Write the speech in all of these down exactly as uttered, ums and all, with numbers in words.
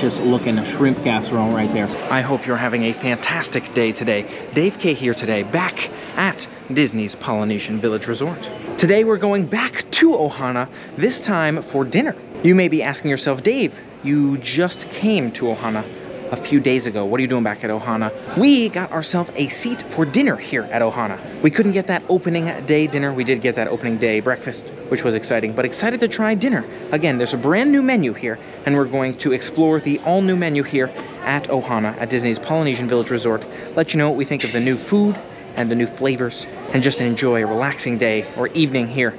delicious looking shrimp casserole right there. I hope you're having a fantastic day today. Dave Kay here today, back at Disney's Polynesian Village Resort. Today we're going back to Ohana, this time for dinner. You may be asking yourself, Dave, you just came to Ohana a few days ago. What are you doing back at Ohana? We got ourselves a seat for dinner here at Ohana. We couldn't get that opening day dinner. We did get that opening day breakfast, which was exciting, but excited to try dinner. Again, there's a brand new menu here, and we're going to explore the all new menu here at Ohana at Disney's Polynesian Village Resort. Let you know what we think of the new food and the new flavors, and just enjoy a relaxing day or evening here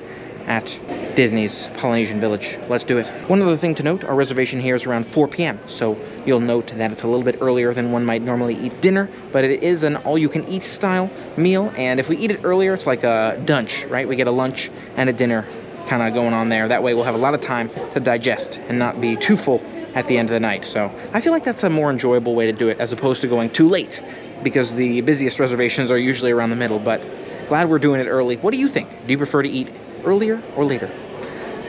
at Disney's Polynesian Village. Let's do it. One other thing to note, our reservation here is around four p m So you'll note that it's a little bit earlier than one might normally eat dinner, but it is an all-you-can-eat style meal. And if we eat it earlier, it's like a dunch, right? We get a lunch and a dinner kind of going on there. That way we'll have a lot of time to digest and not be too full at the end of the night. So I feel like that's a more enjoyable way to do it as opposed to going too late, because the busiest reservations are usually around the middle, but glad we're doing it early. What do you think? Do you prefer to eat earlier or later?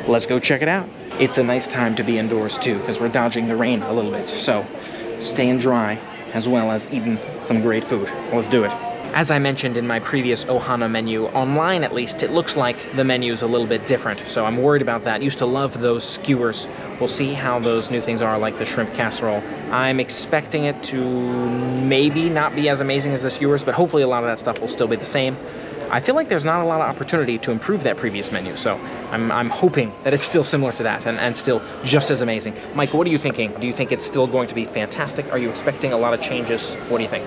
Let's go check it out. It's a nice time to be indoors too, because we're dodging the rain a little bit. So staying dry as well as eating some great food. Let's do it. As I mentioned in my previous Ohana menu, online at least, it looks like the menu's a little bit different. So I'm worried about that. Used to love those skewers. We'll see how those new things are, like the shrimp casserole. I'm expecting it to maybe not be as amazing as the skewers, but hopefully a lot of that stuff will still be the same. I feel like there's not a lot of opportunity to improve that previous menu, so I'm, I'm hoping that it's still similar to that and, and still just as amazing. Mike, what are you thinking? Do you think it's still going to be fantastic? Are you expecting a lot of changes? What do you think?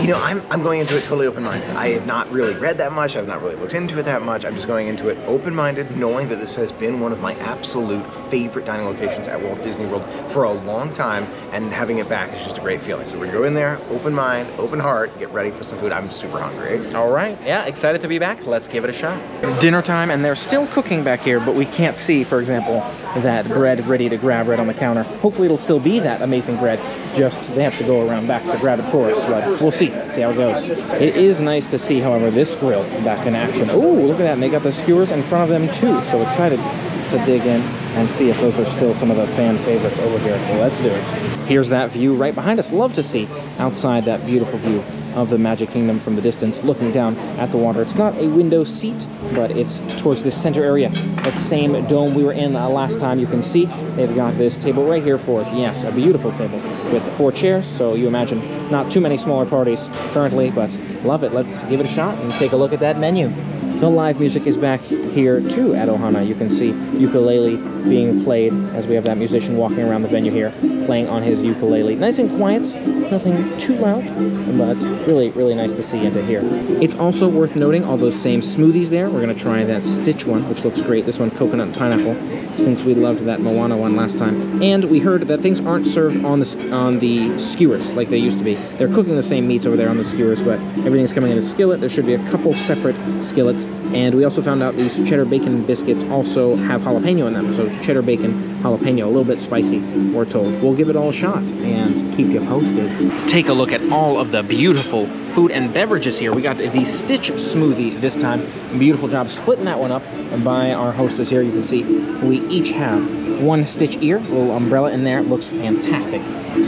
You know, I'm, I'm going into it totally open-minded. I have not really read that much. I've not really looked into it that much. I'm just going into it open-minded, knowing that this has been one of my absolute favorite dining locations at Walt Disney World for a long time, and having it back is just a great feeling. So we're going to go in there, open mind, open heart, get ready for some food. I'm super hungry. All right. Yeah, excited to be back. Let's give it a shot. Dinner time, and they're still cooking back here, but we can't see, for example, that bread ready to grab right on the counter. Hopefully it'll still be that amazing bread, just they have to go around back to grab it for us, but we'll see. See how it goes. It is nice to see, however, this grill back in action. Oh, look at that. And they got the skewers in front of them too. So excited to dig in and see if those are still some of the fan favorites over here. Well, let's do it. Here's that view right behind us. Love to see outside that beautiful view of the Magic Kingdom from the distance, looking down at the water. It's not a window seat, but it's towards the center area, that same dome we were in uh, last time. You can see they've got this table right here for us. Yes, a beautiful table with four chairs, so you imagine not too many smaller parties currently, but love it. Let's give it a shot and take a look at that menu. The live music is back here too at Ohana. You can see ukulele being played as we have that musician walking around the venue here, playing on his ukulele. Nice and quiet, nothing too loud, but really, really nice to see and to hear. It's also worth noting all those same smoothies there. We're gonna try that Stitch one, which looks great. This one, coconut and pineapple, since we loved that Moana one last time. And we heard that things aren't served on the, on the skewers like they used to be. They're cooking the same meats over there on the skewers, but everything's coming in a skillet. There should be a couple separate skillets. And we also found out these cheddar bacon biscuits also have jalapeno in them. So cheddar bacon, jalapeno, a little bit spicy, we're told. We'll give it all a shot and keep you posted. Take a look at all of the beautiful food and beverages here. We got the Stitch smoothie this time. Beautiful job splitting that one up by our hostess here. You can see we each have one Stitch ear, little umbrella in there. It looks fantastic.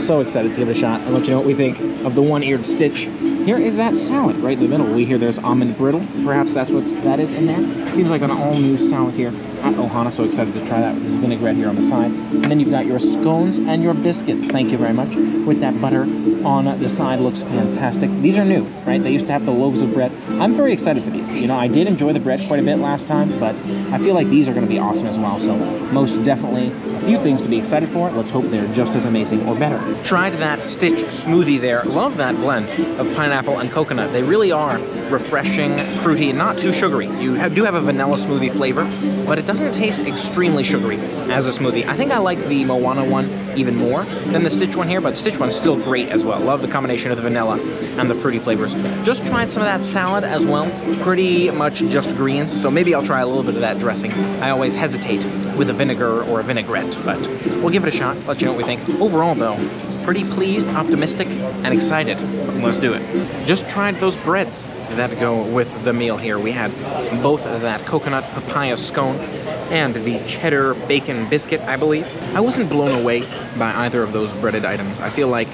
So excited to give it a shot and let you know what we think of the one-eared Stitch. Here is that salad right in the middle. We hear there's almond brittle. Perhaps that's what that is in there. Seems like an all-new salad here at Ohana. So excited to try that with this vinaigrette here on the side. And then you've got your scones and your biscuits. Thank you very much. With that butter on the side, looks fantastic. These are new, right? They used to have the loaves of bread. I'm very excited for these. You know, I did enjoy the bread quite a bit last time, but I feel like these are going to be awesome as well. So most definitely a few things to be excited for. Let's hope they're just as amazing or better. Tried that Stitch smoothie there. Love that blend of pineapple and coconut. They really are refreshing, fruity, not too sugary. You have, do have a vanilla smoothie flavor, but it doesn't taste extremely sugary as a smoothie. I think I like the Moana one even more than the Stitch one here, but Stitch one's still great as well. Love the combination of the vanilla and the fruity flavors. Just tried some of that salad as well. Pretty much just greens, so maybe I'll try a little bit of that dressing. I always hesitate with a vinegar or a vinaigrette, but we'll give it a shot, let you know what we think. Overall though, pretty pleased, optimistic, and excited. Let's do it. Just tried those breads that go with the meal here. We had both that coconut papaya scone and the cheddar bacon biscuit, I believe. I wasn't blown away by either of those breaded items. I feel like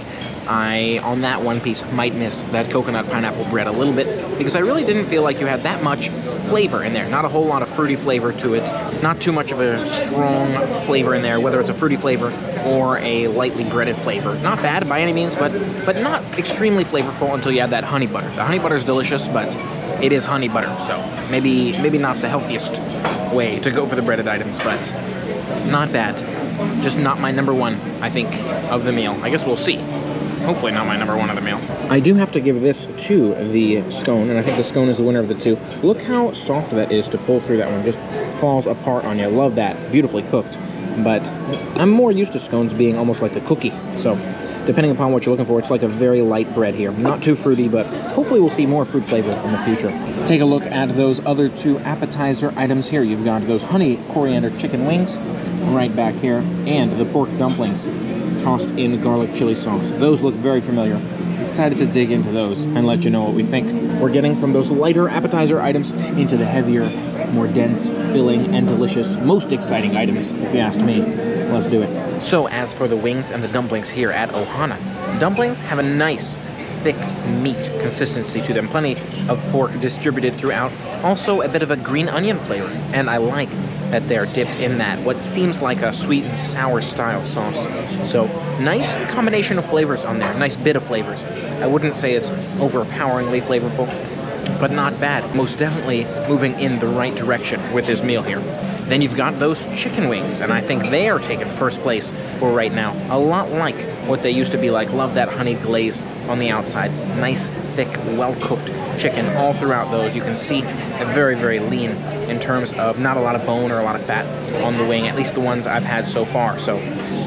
I, on that one piece, might miss that coconut pineapple bread a little bit, because I really didn't feel like you had that much flavor in there. Not a whole lot of fruity flavor to it, not too much of a strong flavor in there, whether it's a fruity flavor or a lightly breaded flavor. Not bad by any means, but, but not extremely flavorful until you add that honey butter. The honey butter is delicious, but it is honey butter, so maybe, maybe not the healthiest way to go for the breaded items, but not bad. Just not my number one, I think, of the meal. I guess we'll see. Hopefully not my number one of the meal. I do have to give this to the scone, and I think the scone is the winner of the two. Look how soft that is to pull through that one. Just falls apart on you. Love that. Beautifully cooked. But I'm more used to scones being almost like a cookie. So depending upon what you're looking for, it's like a very light bread here. Not too fruity, but hopefully we'll see more fruit flavor in the future. Take a look at those other two appetizer items here. You've got those honey coriander chicken wings right back here, and the pork dumplings tossed in garlic chili sauce. Those look very familiar. Excited to dig into those and let you know what we think. We're getting from those lighter appetizer items into the heavier, more dense, filling, and delicious, most exciting items, if you asked me. Let's do it. So as for the wings and the dumplings here at Ohana, dumplings have a nice, thick meat consistency to them. Plenty of pork distributed throughout. Also a bit of a green onion flavor, and I like that they're dipped in that, what seems like a sweet and sour style sauce. So nice combination of flavors on there, nice bit of flavors. I wouldn't say it's overpoweringly flavorful, but not bad. Most definitely moving in the right direction with this meal here. Then you've got those chicken wings, and I think they are taking first place for right now. A lot like what they used to be like. Love that honey glaze on the outside. Nice, thick, well-cooked chicken all throughout those. You can see they're very, very lean in terms of not a lot of bone or a lot of fat on the wing, at least the ones I've had so far. So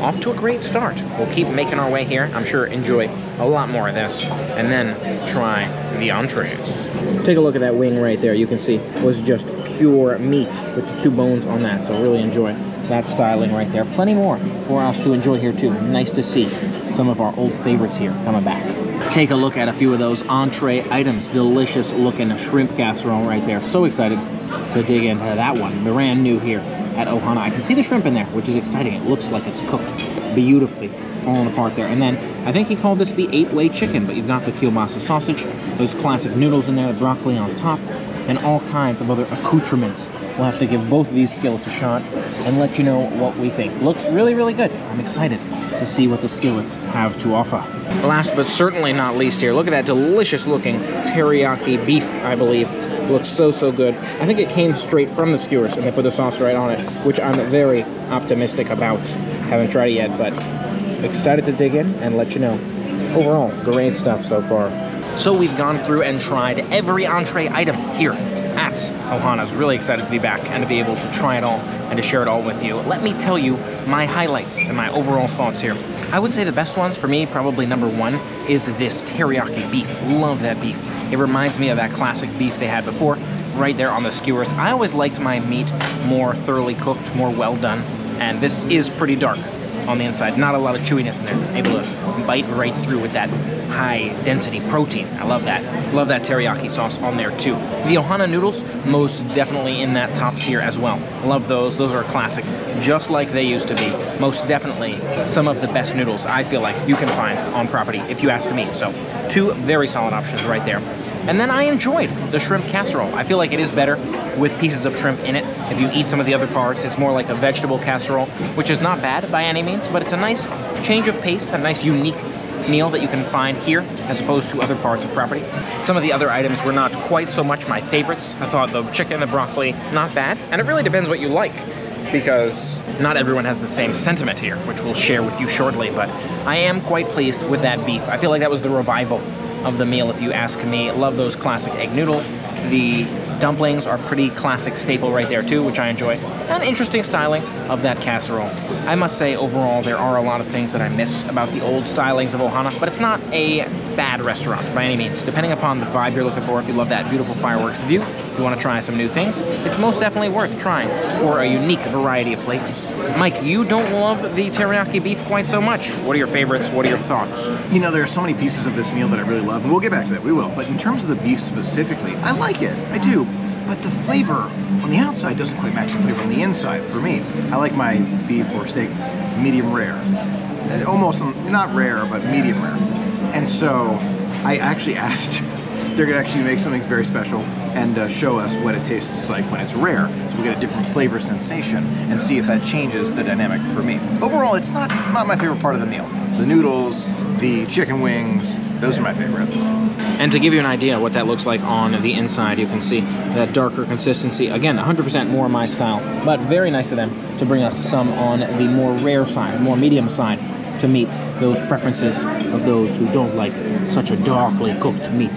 off to a great start. We'll keep making our way here. I'm sure enjoy a lot more of this, and then try the entrees. Take a look at that wing right there. You can see it was just pure meat with the two bones on that, so really enjoy that styling right there. Plenty more for us to enjoy here too. Nice to see some of our old favorites here coming back. Take a look at a few of those entree items. Delicious looking shrimp casserole right there. So excited to dig into that one. Brand new here at Ohana. I can see the shrimp in there, which is exciting. It looks like it's cooked beautifully, falling apart there. And then I think he called this the eight-way chicken, but you've got the kielbasa sausage, those classic noodles in there, the broccoli on top, and all kinds of other accoutrements. We'll have to give both of these skillets a shot and let you know what we think. Looks really, really good. I'm excited to see what the skillets have to offer. Last but certainly not least here, look at that delicious looking teriyaki beef, I believe. Looks so, so good. I think it came straight from the skewers and they put the sauce right on it, which I'm very optimistic about. Haven't tried it yet, but excited to dig in and let you know. Overall, great stuff so far. So we've gone through and tried every entree item here at Ohana's. Really excited to be back and to be able to try it all and to share it all with you. Let me tell you my highlights and my overall thoughts here. I would say the best ones for me, probably number one, is this teriyaki beef. Love that beef. It reminds me of that classic beef they had before, right there on the skewers. I always liked my meat more thoroughly cooked, more well done, and this is pretty dark on the inside. Not a lot of chewiness in there. Able to bite right through with that high density protein. I love that. Love that teriyaki sauce on there too. The Ohana noodles, most definitely in that top tier as well. Love those. Those are classic, just like they used to be. Most definitely some of the best noodles I feel like you can find on property, if you ask me. So two very solid options right there. And then I enjoyed the shrimp casserole. I feel like it is better with pieces of shrimp in it. If you eat some of the other parts, it's more like a vegetable casserole, which is not bad by any means, but it's a nice change of pace, a nice unique meal that you can find here as opposed to other parts of property. Some of the other items were not quite so much my favorites. I thought the chicken, the broccoli, not bad. And it really depends what you like, because not everyone has the same sentiment here, which we'll share with you shortly, but I am quite pleased with that beef. I feel like that was the revival of the meal, if you ask me. Love those classic egg noodles. The dumplings are pretty classic staple right there too, which I enjoy. An interesting styling of that casserole. I must say overall there are a lot of things that I miss about the old stylings of Ohana, but it's not a bad restaurant by any means. Depending upon the vibe you're looking for, if you love that beautiful fireworks view, if you want to try some new things, it's most definitely worth trying for a unique variety of flavors. Mike, you don't love the teriyaki beef quite so much. What are your favorites? What are your thoughts? You know, there are so many pieces of this meal that I really love, and we'll get back to that, we will. But in terms of the beef specifically, I like it, I do. but the flavor on the outside doesn't quite match the flavor on the inside for me. I like my beef or steak medium rare. Almost, not rare, but medium rare. And so I actually asked, they're gonna actually make something very special and uh, show us what it tastes like when it's rare, so we get a different flavor sensation and see if that changes the dynamic for me. Overall, it's not, not my favorite part of the meal. The noodles, the chicken wings, those are my favorites. And to give you an idea of what that looks like on the inside, you can see that darker consistency. Again, one hundred percent more my style, but very nice of them to bring us some on the more rare side, more medium side, to meet those preferences of those who don't like such a darkly cooked meat.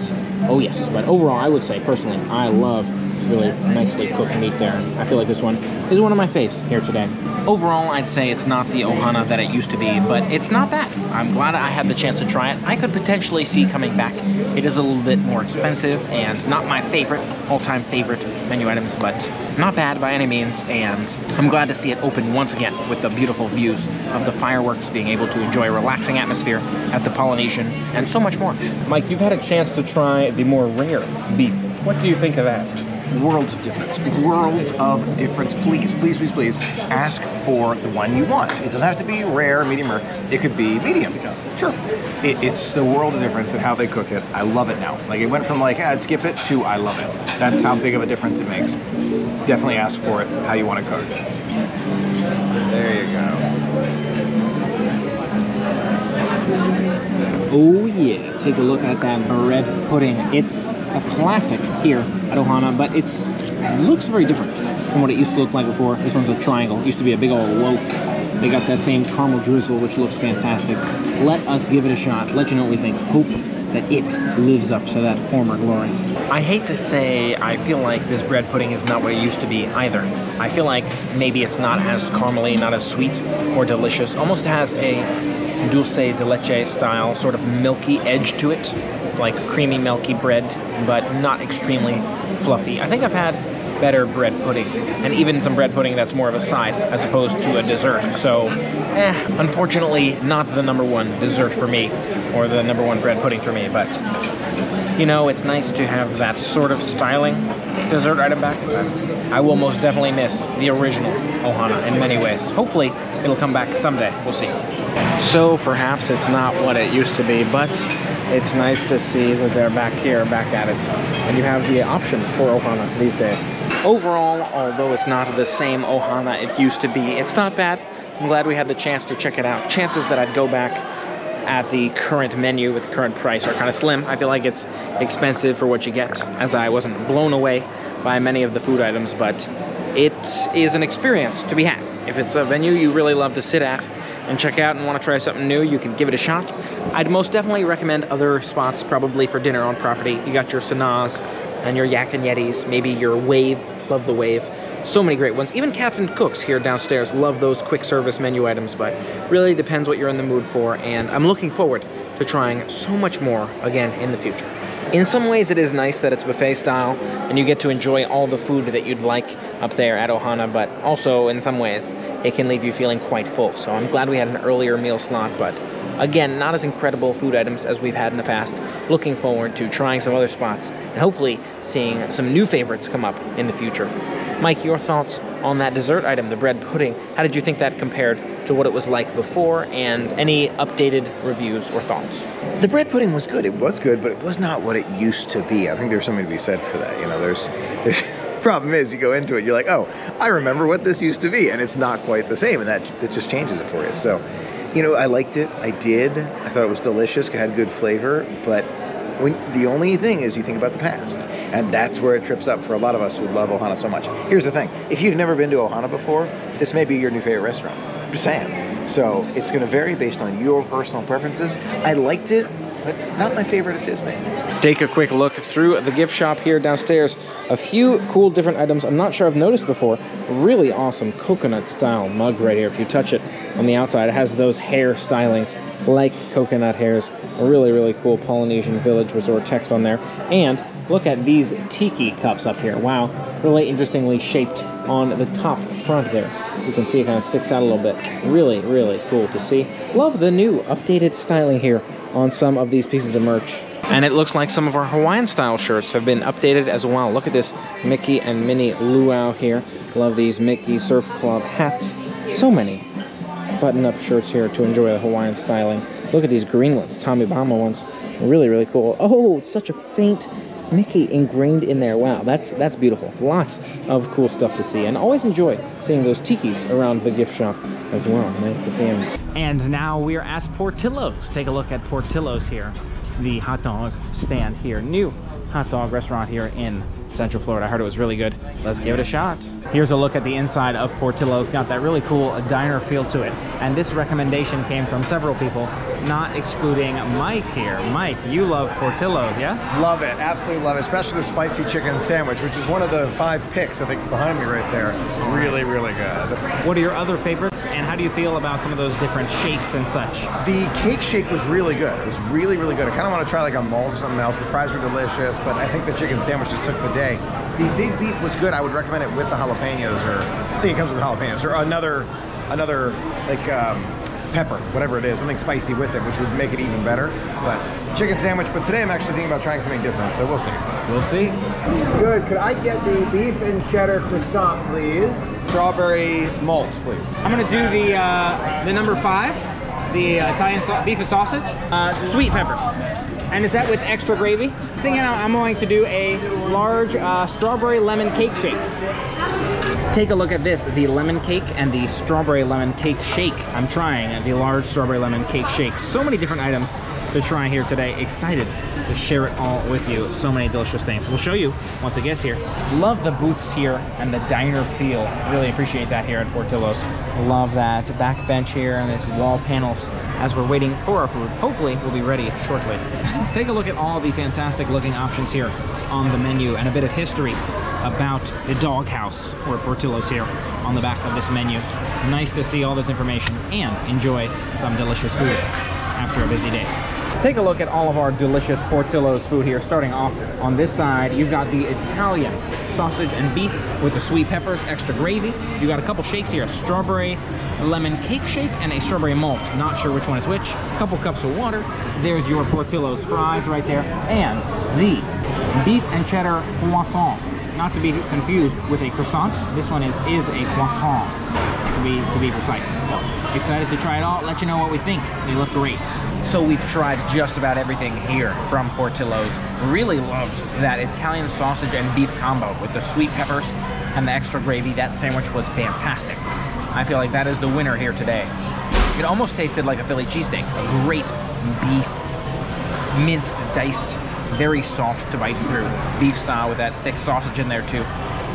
Oh yes, but overall, I would say, personally, I love really nicely cooked meat there. I feel like this one is one of my faves here today. Overall, I'd say it's not the Ohana that it used to be, but it's not bad. I'm glad I had the chance to try it. I could potentially see coming back. It is a little bit more expensive and not my favorite, all-time favorite menu items, but not bad by any means, and I'm glad to see it open once again with the beautiful views of the fireworks, being able to enjoy a relaxing atmosphere at the Polynesian, and so much more. Mike, you've had a chance to try the more rare beef. What do you think of that? Worlds of difference. Worlds of difference. Please, please, please, please ask for the one you want. It doesn't have to be rare, medium rare. It could be medium. Sure. It, it's the world of difference in how they cook it. I love it now. Like, it went from like, ah, I'd skip it to I love it. That's how big of a difference it makes. Definitely ask for it how you want to cook. There you go. Oh yeah. Take a look at that bread pudding. It's a classic here at Ohana, but it looks very different from what it used to look like before. This one's a triangle. It used to be a big old loaf. They got that same caramel drizzle, which looks fantastic. Let us give it a shot. Let you know what we think. Hope that it lives up to that former glory. I hate to say I feel like this bread pudding is not what it used to be either. I feel like maybe it's not as caramely, not as sweet or delicious. Almost has a dulce de leche style, sort of milky edge to it, like creamy, milky bread, but not extremely fluffy. I think I've had better bread pudding, and even some bread pudding that's more of a side as opposed to a dessert. So, eh, unfortunately, not the number one dessert for me, or the number one bread pudding for me, but you know, it's nice to have that sort of styling dessert item back. I will most definitely miss the original Ohana in many ways. Hopefully, it'll come back someday. We'll see. So perhaps it's not what it used to be, but it's nice to see that they're back here, back at it. And you have the option for Ohana these days. Overall, although it's not the same Ohana it used to be, it's not bad. I'm glad we had the chance to check it out. Chances that I'd go back at the current menu with the current price are kind of slim. I feel like it's expensive for what you get, as I wasn't blown away by many of the food items, but it is an experience to be had. If it's a venue you really love to sit at and check out and want to try something new, you can give it a shot. I'd most definitely recommend other spots probably for dinner on property. You got your Sanaas and your Yak and Yetis, maybe your Wave, love the Wave. So many great ones. Even Captain Cook's here downstairs. Love those quick service menu items, but really depends what you're in the mood for, and I'm looking forward to trying so much more again in the future. In some ways, it is nice that it's buffet style, and you get to enjoy all the food that you'd like up there at Ohana, but also, in some ways, it can leave you feeling quite full. So I'm glad we had an earlier meal slot, but again, not as incredible food items as we've had in the past. Looking forward to trying some other spots, and hopefully seeing some new favorites come up in the future. Mike, your thoughts on that dessert item, the bread pudding. How did you think that compared to what it was like before, and any updated reviews or thoughts? The bread pudding was good. It was good, but it was not what it used to be. I think there's something to be said for that. You know, there's, there's problem is you go into it, you're like, oh, I remember what this used to be, and it's not quite the same, and that, that just changes it for you. So, you know, I liked it. I did. I thought it was delicious. It had good flavor, but when, the only thing is you think about the past, and that's where it trips up for a lot of us who love Ohana so much. Here's the thing. If you've never been to Ohana before, this may be your new favorite restaurant. I'm just saying. So it's going to vary based on your personal preferences. I liked it, but not my favorite at Disney. Take a quick look through the gift shop here downstairs. A few cool different items I'm not sure I've noticed before. Really awesome coconut style mug right here. If you touch it on the outside, it has those hair stylings like coconut hairs. A really, really cool Polynesian Village Resort text on there. And look at these tiki cups up here. Wow, really interestingly shaped on the top front there. You can see it kind of sticks out a little bit. Really, really cool to see. Love the new updated styling here on some of these pieces of merch. And it looks like some of our Hawaiian style shirts have been updated as well. Look at this Mickey and Minnie Luau here. Love these Mickey Surf Club hats. So many button-up shirts here to enjoy the Hawaiian styling. Look at these green ones, Tommy Bahama ones. Really, really cool. Oh, such a faint Mickey ingrained in there. Wow, that's that's beautiful. Lots of cool stuff to see, and always enjoy seeing those tikis around the gift shop as well. Nice to see them. And now we are at Portillo's. Take a look at Portillo's here, the hot dog stand here. New hot dog restaurant here in Central Florida. I heard it was really good. Let's give it a shot. Here's a look at the inside of Portillo's. Got that really cool diner feel to it. And this recommendation came from several people, not excluding Mike here. Mike, you love Portillo's, yes? Love it, absolutely love it, especially the spicy chicken sandwich, which is one of the five picks, I think, behind me right there. Really, really good. What are your other favorites, and how do you feel about some of those different shakes and such? The cake shake was really good. It was really, really good. I kind of want to try like a malt or something else. The fries were delicious, but I think the chicken sandwich just took the day. The big beef was good. I would recommend it with the jalapenos, or I think it comes with the jalapenos, or another, another like um, pepper, whatever it is, something spicy with it, which would make it even better. But chicken sandwich. But today I'm actually thinking about trying something different, so we'll see. We'll see. Good. Could I get the beef and cheddar croissant, please? Strawberry malt, please. I'm gonna do the uh, the number five, the Italian so beef and sausage, uh, sweet pepper. And is that with extra gravy? I'm thinking I'm going to do a large uh, strawberry lemon cake shake. Take a look at this, the lemon cake and the strawberry lemon cake shake. I'm trying the large strawberry lemon cake shake. So many different items to try here today. Excited to share it all with you. So many delicious things. We'll show you once it gets here. Love the booths here and the diner feel. Really appreciate that here at Portillo's. Love that back bench here and this wall panels. As we're waiting for our food, hopefully we'll be ready shortly. Take a look at all the fantastic looking options here on the menu, and a bit of history about the doghouse or Portillo's here on the back of this menu. Nice to see all this information and enjoy some delicious food after a busy day. Take a look at all of our delicious Portillo's food here. Starting off on this side, you've got the Italian sausage and beef with the sweet peppers, extra gravy. You got a couple shakes here, a strawberry lemon cake shake and a strawberry malt. Not sure which one is which. A couple cups of water. There's your Portillo's fries right there. And the beef and cheddar croissant. Not to be confused with a croissant. This one is, is a croissant, to be, to be precise. So excited to try it all. Let you know what we think. They look great. So we've tried just about everything here from Portillo's. Really loved that Italian sausage and beef combo with the sweet peppers and the extra gravy. That sandwich was fantastic. I feel like that is the winner here today. It almost tasted like a Philly cheesesteak. A great beef, minced, diced, very soft to bite through. Beef style with that thick sausage in there too.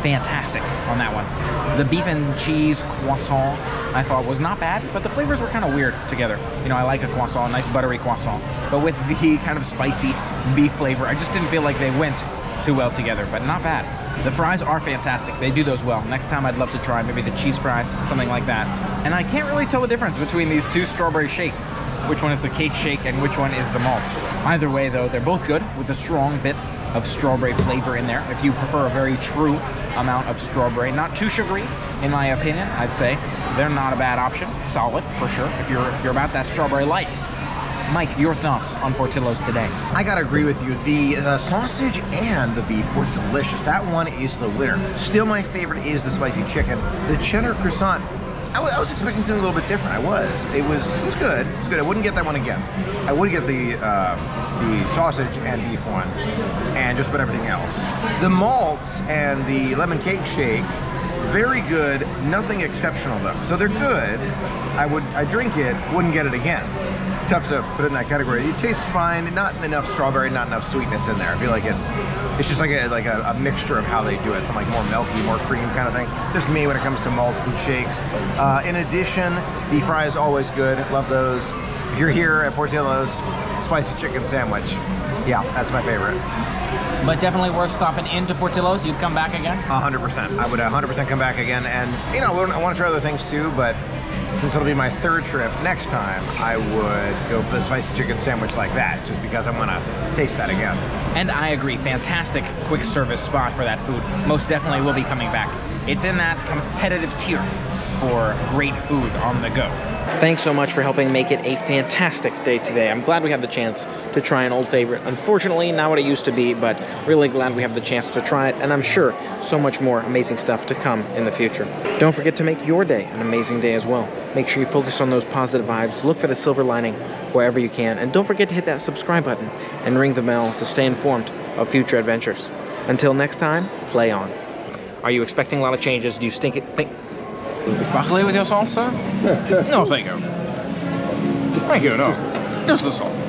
Fantastic on that one. The beef and cheese croissant I thought was not bad, but the flavors were kind of weird together. You know, I like a croissant, a nice buttery croissant, but with the kind of spicy beef flavor, I just didn't feel like they went too well together, but not bad. The fries are fantastic. They do those well. Next time I'd love to try maybe the cheese fries, something like that. And I can't really tell the difference between these two strawberry shakes. Which one is the cake shake and which one is the malt? Either way though, they're both good with a strong bit of strawberry flavor in there. If you prefer a very true amount of strawberry, not too sugary, in my opinion, I'd say they're not a bad option. Solid for sure if you're, if you're about that strawberry life. Mike, your thoughts on Portillo's today? I gotta agree with you. The uh, sausage and the beef were delicious. That one is the winner. Still my favorite is the spicy chicken. The cheddar croissant, I, I was expecting something a little bit different. I was. It was it was good. It was good. I wouldn't get that one again. I would get the uh, the sausage and beef one, and just about everything else. The malts and the lemon cake shake, very good. Nothing exceptional though. So they're good. I would I drink it. Wouldn't get it again. Tough to put it in that category. It tastes fine. Not enough strawberry. Not enough sweetness in there. I feel like it. It's just like a like a, a mixture of how they do it. Some like more milky, more cream kind of thing. Just me when it comes to malts and shakes. Uh, in addition, the fries always good. Love those. If you're here at Portillo's, spicy chicken sandwich. Yeah, that's my favorite. But definitely worth stopping into Portillo's. You'd come back again? one hundred percent. I would one hundred percent come back again. And you know, I want to try other things too, but. Since it'll be my third trip, next time I would go for the spicy chicken sandwich like that, just because I want to taste that again. And I agree, fantastic quick service spot for that food. Most definitely will be coming back. It's in that competitive tier for great food on the go. Thanks so much for helping make it a fantastic day today. I'm glad we had the chance to try an old favorite. Unfortunately, not what it used to be, but really glad we have the chance to try it, and I'm sure so much more amazing stuff to come in the future. Don't forget to make your day an amazing day as well. Make sure you focus on those positive vibes, look for the silver lining wherever you can, and don't forget to hit that subscribe button and ring the bell to stay informed of future adventures. Until next time, play on. Are you expecting a lot of changes? Do you stink it? Think Broccoli with your salsa? No, thank you. Thank you, no. Just the salt.